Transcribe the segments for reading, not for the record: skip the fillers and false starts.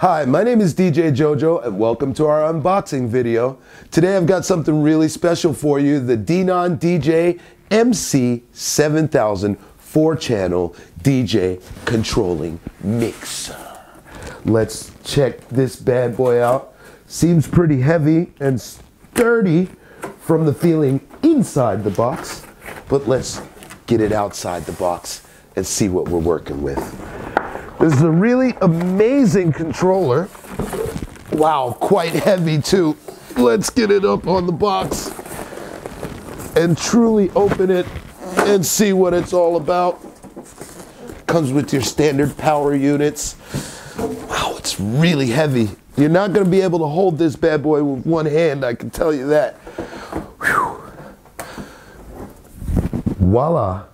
Hi, my name is DJ Jojo and welcome to our unboxing video. Today I've got something really special for you, the Denon DJ MC7000 4-channel DJ controlling mixer. Let's check this bad boy out. Seems pretty heavy and sturdy from the feeling inside the box, but let's get it outside the box and see what we're working with. This is a really amazing controller. Wow, quite heavy too. Let's get it up on the box and truly open it and see what it's all about. Comes with your standard power units. Wow, it's really heavy. You're not gonna be able to hold this bad boy with one hand, I can tell you that. Whew. Voila.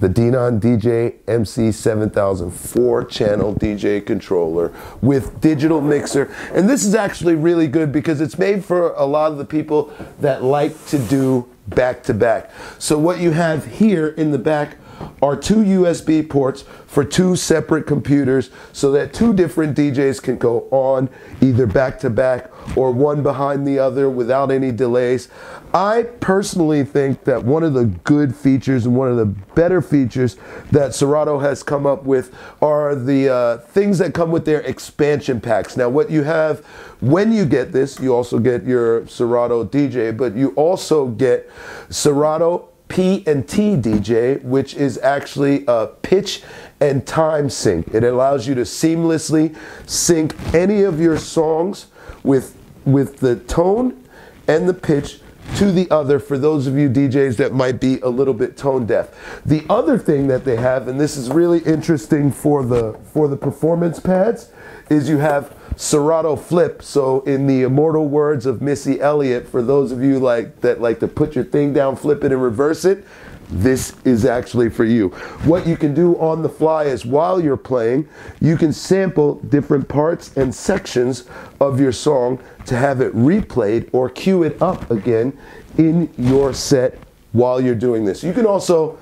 The Denon DJ MC7000 4-channel DJ controller with digital mixer. And this is actually really good because it's made for a lot of the people that like to do back-to-back. So what you have here in the back are two USB ports for two separate computers so that two different DJs can go on either back-to-back or one behind the other without any delays. I personally think that one of the good features and one of the better features that Serato has come up with are the things that come with their expansion packs. Now what you have when you get this, you also get your Serato DJ, but you also get Serato P and T DJ, which is actually a pitch and time sync. It allows you to seamlessly sync any of your songs with the tone and the pitch to the other, for those of you DJs that might be a little bit tone deaf. The other thing that they have, and this is really interesting for the performance pads, is you have Serato flip. So in the immortal words of Missy Elliott, for those of you that like to put your thing down, flip it and reverse it, this is actually for you. What you can do on the fly is while you're playing, you can sample different parts and sections of your song to have it replayed or cue it up again in your set while you're doing this. You can also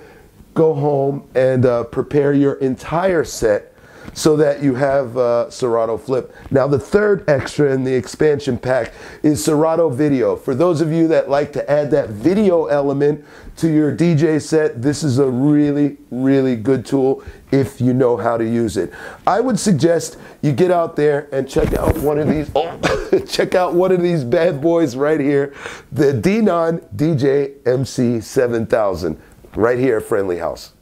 go home and prepare your entire set so that you have Serato Flip. Now the third extra in the expansion pack is Serato Video. For those of you that like to add that video element to your DJ set, this is a really, really good tool if you know how to use it. I would suggest you get out there and check out one of these, check out one of these bad boys right here, the Denon DJ MC7000, right here at Friendly House.